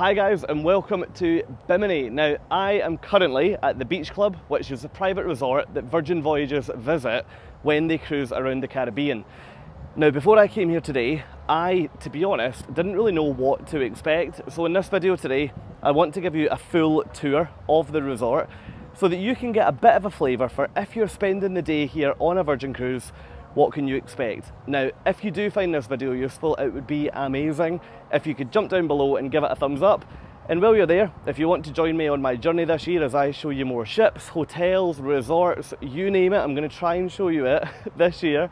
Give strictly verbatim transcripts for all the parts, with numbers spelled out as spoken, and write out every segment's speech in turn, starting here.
Hi guys, and welcome to Bimini. Now, I am currently at the Beach Club, which is the private resort that Virgin Voyages visit when they cruise around the Caribbean. Now, before I came here today, I, to be honest, didn't really know what to expect. So in this video today, I want to give you a full tour of the resort so that you can get a bit of a flavour for if you're spending the day here on a Virgin cruise, what can you expect? Now, if you do find this video useful, it would be amazing if you could jump down below and give it a thumbs up. And while you're there, if you want to join me on my journey this year as I show you more ships, hotels, resorts, you name it, I'm going to try and show you it this year,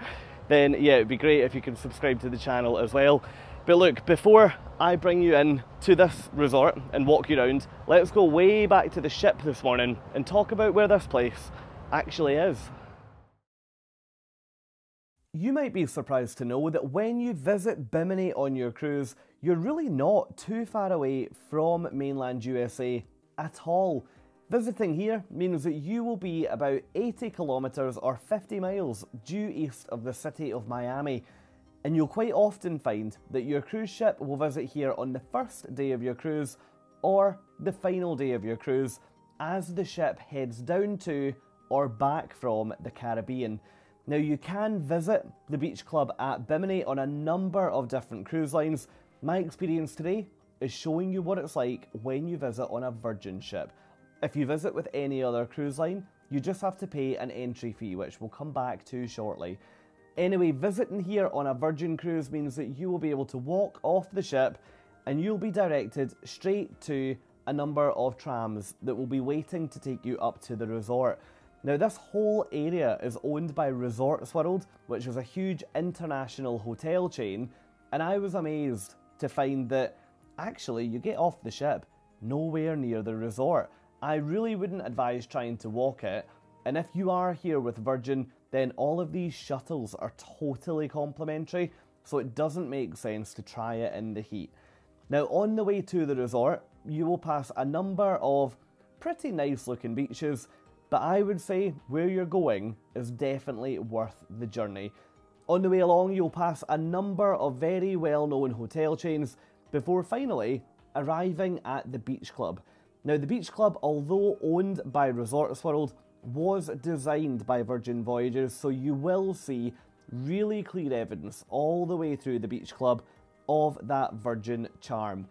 then yeah, it'd be great if you can subscribe to the channel as well. But look, before I bring you in to this resort and walk you around, let's go way back to the ship this morning and talk about where this place actually is. You might be surprised to know that when you visit Bimini on your cruise, you're really not too far away from mainland U S A at all. Visiting here means that you will be about eighty kilometres or fifty miles due east of the city of Miami, and you'll quite often find that your cruise ship will visit here on the first day of your cruise or the final day of your cruise as the ship heads down to or back from the Caribbean. Now, you can visit the Beach Club at Bimini on a number of different cruise lines. My experience today is showing you what it's like when you visit on a Virgin ship. If you visit with any other cruise line, you just have to pay an entry fee, which we'll come back to shortly. Anyway, visiting here on a Virgin cruise means that you will be able to walk off the ship and you'll be directed straight to a number of trams that will be waiting to take you up to the resort. Now, this whole area is owned by Resorts World, which is a huge international hotel chain, and I was amazed to find that actually you get off the ship nowhere near the resort. I really wouldn't advise trying to walk it, and if you are here with Virgin, then all of these shuttles are totally complimentary, so it doesn't make sense to try it in the heat. Now, on the way to the resort, you will pass a number of pretty nice looking beaches, but I would say where you're going is definitely worth the journey. On the way along, you'll pass a number of very well-known hotel chains before finally arriving at the Beach Club. Now, the Beach Club, although owned by Resorts World, was designed by Virgin Voyages, so you will see really clear evidence all the way through the Beach Club of that Virgin charm.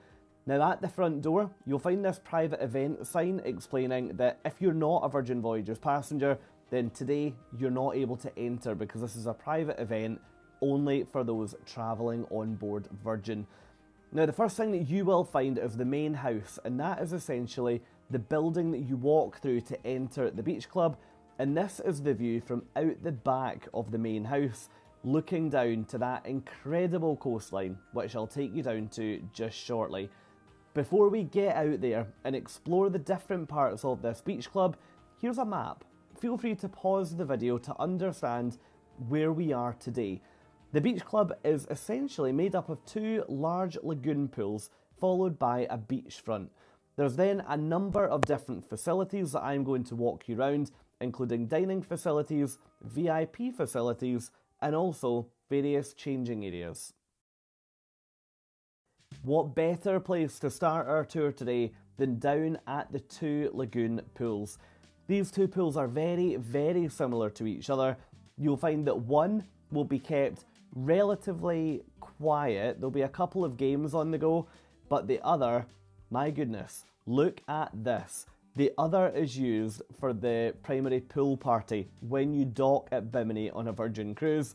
Now, at the front door, you'll find this private event sign explaining that if you're not a Virgin Voyages passenger, then today you're not able to enter because this is a private event only for those travelling on board Virgin. Now, the first thing that you will find is the main house, and that is essentially the building that you walk through to enter the Beach Club, and this is the view from out the back of the main house, looking down to that incredible coastline, which I'll take you down to just shortly. Before we get out there and explore the different parts of this beach club, here's a map. Feel free to pause the video to understand where we are today. The beach club is essentially made up of two large lagoon pools followed by a beachfront. There's then a number of different facilities that I'm going to walk you around, including dining facilities, V I P facilities, and also various changing areas. What better place to start our tour today than down at the two lagoon pools. These two pools are very, very similar to each other. You'll find that one will be kept relatively quiet. There'll be a couple of games on the go, but the other, my goodness, look at this. The other is used for the primary pool party when you dock at Bimini on a Virgin cruise.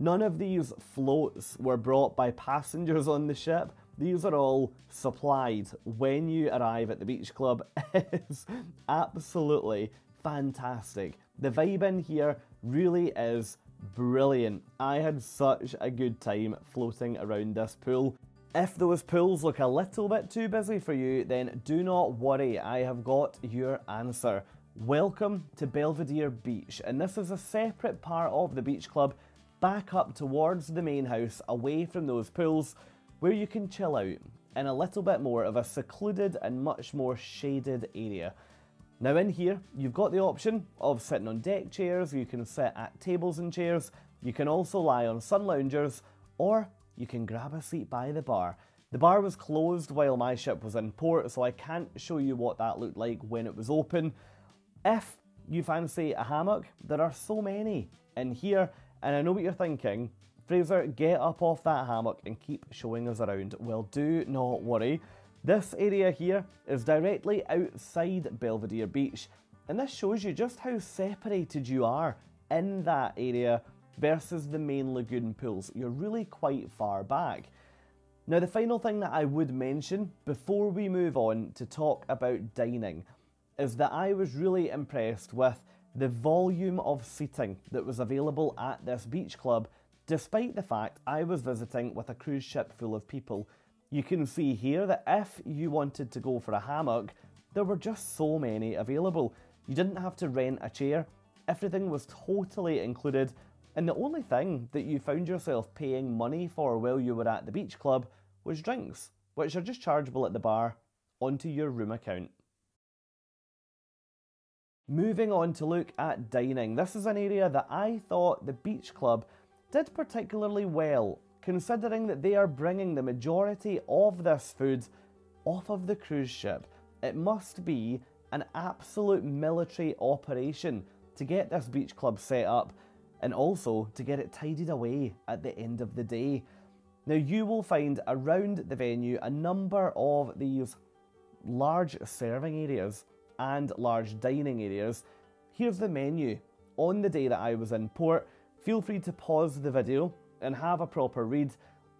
None of these floats were brought by passengers on the ship. These are all supplied when you arrive at the beach club. It's absolutely fantastic. The vibe in here really is brilliant. I had such a good time floating around this pool. If those pools look a little bit too busy for you, then do not worry, I have got your answer. Welcome to Belvedere Beach, and this is a separate part of the beach club back up towards the main house, away from those pools, where you can chill out in a little bit more of a secluded and much more shaded area. Now, in here, you've got the option of sitting on deck chairs, you can sit at tables and chairs, you can also lie on sun loungers, or you can grab a seat by the bar. The bar was closed while my ship was in port, so I can't show you what that looked like when it was open. If you fancy a hammock, there are so many in here, and I know what you're thinking. Fraser, get up off that hammock and keep showing us around. Well, do not worry. This area here is directly outside Belvedere Beach, and this shows you just how separated you are in that area versus the main lagoon pools. You're really quite far back. Now, the final thing that I would mention before we move on to talk about dining is that I was really impressed with the volume of seating that was available at this beach club, despite the fact I was visiting with a cruise ship full of people. You can see here that if you wanted to go for a hammock, there were just so many available. You didn't have to rent a chair, everything was totally included, and the only thing that you found yourself paying money for while you were at the beach club was drinks, which are just chargeable at the bar onto your room account. Moving on to look at dining, this is an area that I thought the beach club did particularly well, considering that they are bringing the majority of this food off of the cruise ship. It must be an absolute military operation to get this beach club set up and also to get it tidied away at the end of the day. Now, you will find around the venue a number of these large serving areas and large dining areas. Here's the menu. On the day that I was in port, feel free to pause the video and have a proper read.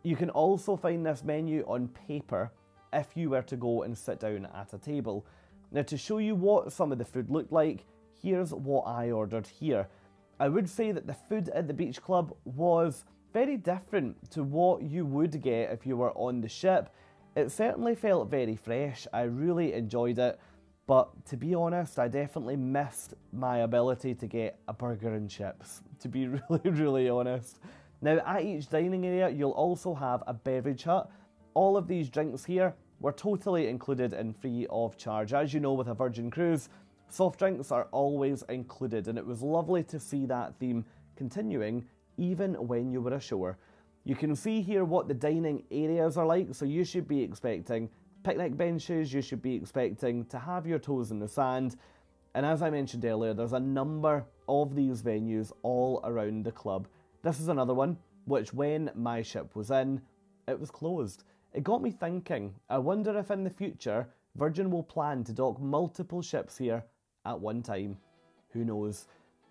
You can also find this menu on paper if you were to go and sit down at a table. Now, to show you what some of the food looked like, here's what I ordered here. I would say that the food at the beach club was very different to what you would get if you were on the ship. It certainly felt very fresh. I really enjoyed it. But to be honest, I definitely missed my ability to get a burger and chips, to be really, really honest. Now, at each dining area, you'll also have a beverage hut. All of these drinks here were totally included and free of charge. As you know, with a Virgin cruise, soft drinks are always included, and it was lovely to see that theme continuing even when you were ashore. You can see here what the dining areas are like, so you should be expecting picnic benches, you should be expecting to have your toes in the sand, and as I mentioned earlier, there's a number of these venues all around the club. This is another one, which when my ship was in, it was closed. It got me thinking, I wonder if in the future Virgin will plan to dock multiple ships here at one time. Who knows?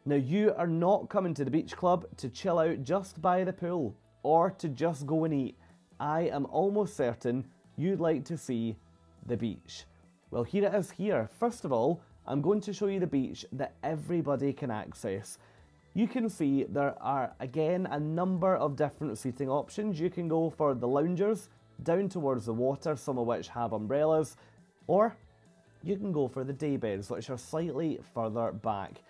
Now, you are not coming to the beach club to chill out just by the pool or to just go and eat. I am almost certain you'd like to see the beach. Well, here it is here. First of all, I'm going to show you the beach that everybody can access. You can see there are, again, a number of different seating options. You can go for the loungers down towards the water, some of which have umbrellas, or you can go for the daybeds, which are slightly further back.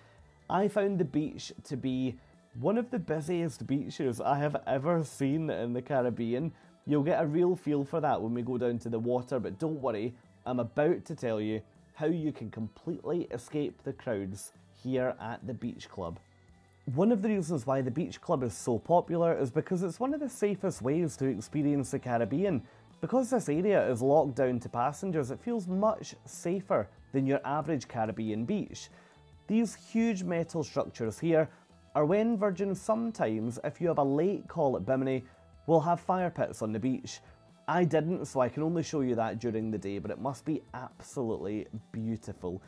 I found the beach to be one of the busiest beaches I have ever seen in the Caribbean. You'll get a real feel for that when we go down to the water, but don't worry, I'm about to tell you how you can completely escape the crowds here at the beach club. One of the reasons why the beach club is so popular is because it's one of the safest ways to experience the Caribbean. Because this area is locked down to passengers, it feels much safer than your average Caribbean beach. These huge metal structures here are when Virgin sometimes, if you have a late call at Bimini, we'll have fire pits on the beach. I didn't, so I can only show you that during the day, but it must be absolutely beautiful.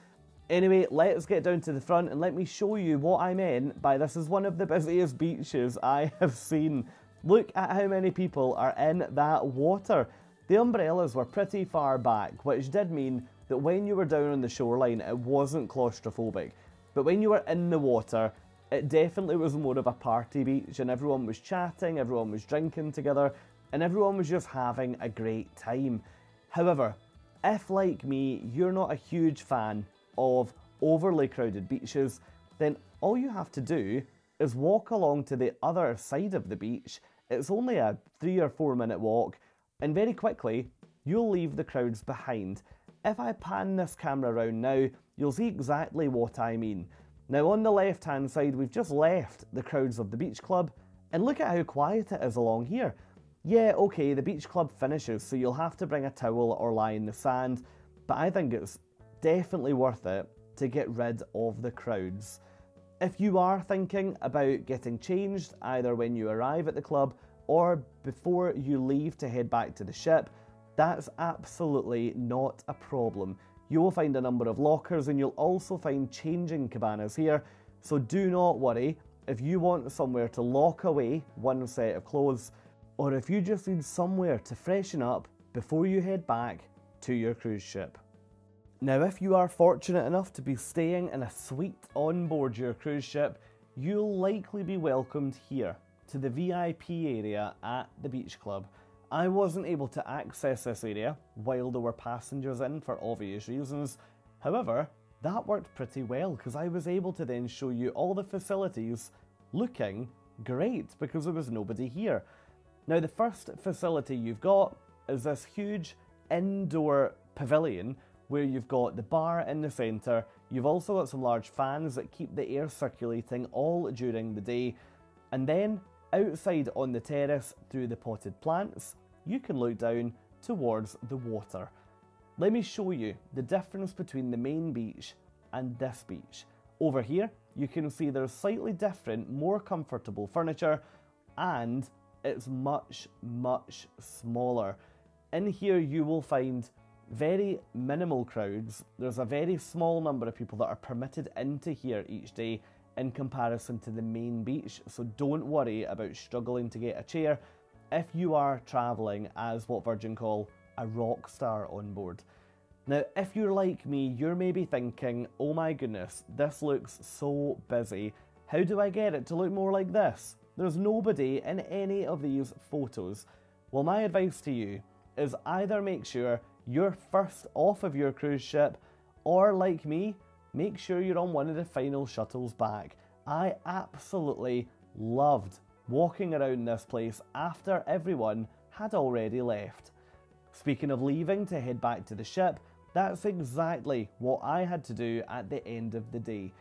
Anyway, let's get down to the front and let me show you what I meant by this is one of the busiest beaches I have seen. Look at how many people are in that water. The umbrellas were pretty far back, which did mean that when you were down on the shoreline, it wasn't claustrophobic. But when you were in the water, it definitely was more of a party beach, and everyone was chatting, everyone was drinking together, and everyone was just having a great time. However, if like me, you're not a huge fan of overly crowded beaches, then all you have to do is walk along to the other side of the beach. It's only a three or four minute walk, and very quickly, you'll leave the crowds behind. If I pan this camera around now, you'll see exactly what I mean. Now, on the left-hand side, we've just left the crowds of the beach club, and look at how quiet it is along here. Yeah, okay, the beach club finishes, so you'll have to bring a towel or lie in the sand, but I think it's definitely worth it to get rid of the crowds. If you are thinking about getting changed, either when you arrive at the club or before you leave to head back to the ship, that's absolutely not a problem. You will find a number of lockers and you'll also find changing cabanas here, so do not worry if you want somewhere to lock away one set of clothes, or if you just need somewhere to freshen up before you head back to your cruise ship. Now, if you are fortunate enough to be staying in a suite on board your cruise ship, you'll likely be welcomed here to the V I P area at the beach club. I wasn't able to access this area while there were passengers in for obvious reasons. However, that worked pretty well because I was able to then show you all the facilities looking great because there was nobody here. Now, the first facility you've got is this huge indoor pavilion where you've got the bar in the centre. You've also got some large fans that keep the air circulating all during the day. And then outside on the terrace through the potted plants, you can look down towards the water. Let me show you the difference between the main beach and this beach. Over here, you can see there's slightly different, more comfortable furniture, and it's much, much smaller. In here, you will find very minimal crowds. There's a very small number of people that are permitted into here each day in comparison to the main beach, so don't worry about struggling to get a chair if you are travelling as what Virgin call a rock star on board. Now, if you're like me, you're maybe thinking, oh my goodness, this looks so busy. How do I get it to look more like this? There's nobody in any of these photos. Well, my advice to you is either make sure you're first off of your cruise ship, or like me, make sure you're on one of the final shuttles back. I absolutely loved walking around this place after everyone had already left. Speaking of leaving to head back to the ship, that's exactly what I had to do at the end of the day.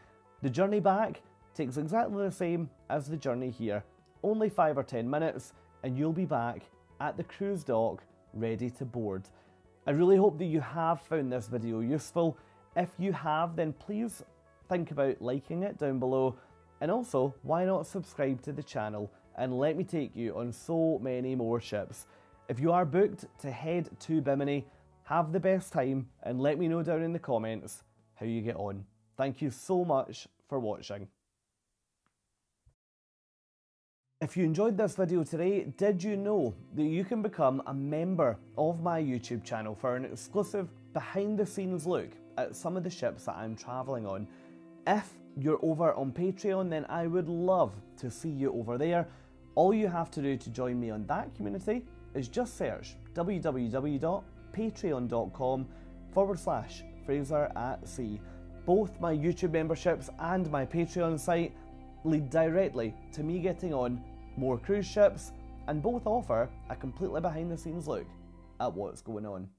The journey back takes exactly the same as the journey here, only five or ten minutes, and you'll be back at the cruise dock ready to board. I really hope that you have found this video useful. If you have, then please think about liking it down below, and also why not subscribe to the channel and let me take you on so many more ships. If you are booked to head to Bimini, have the best time and let me know down in the comments how you get on. Thank you so much for watching. If you enjoyed this video today, did you know that you can become a member of my YouTube channel for an exclusive behind the scenes look at some of the ships that I'm travelling on? If you're over on Patreon, then I would love to see you over there. All you have to do to join me on that community is just search www.patreon.com forward slash Fraser at Sea. Both my YouTube memberships and my Patreon site lead directly to me getting on more cruise ships, and both offer a completely behind the scenes look at what's going on.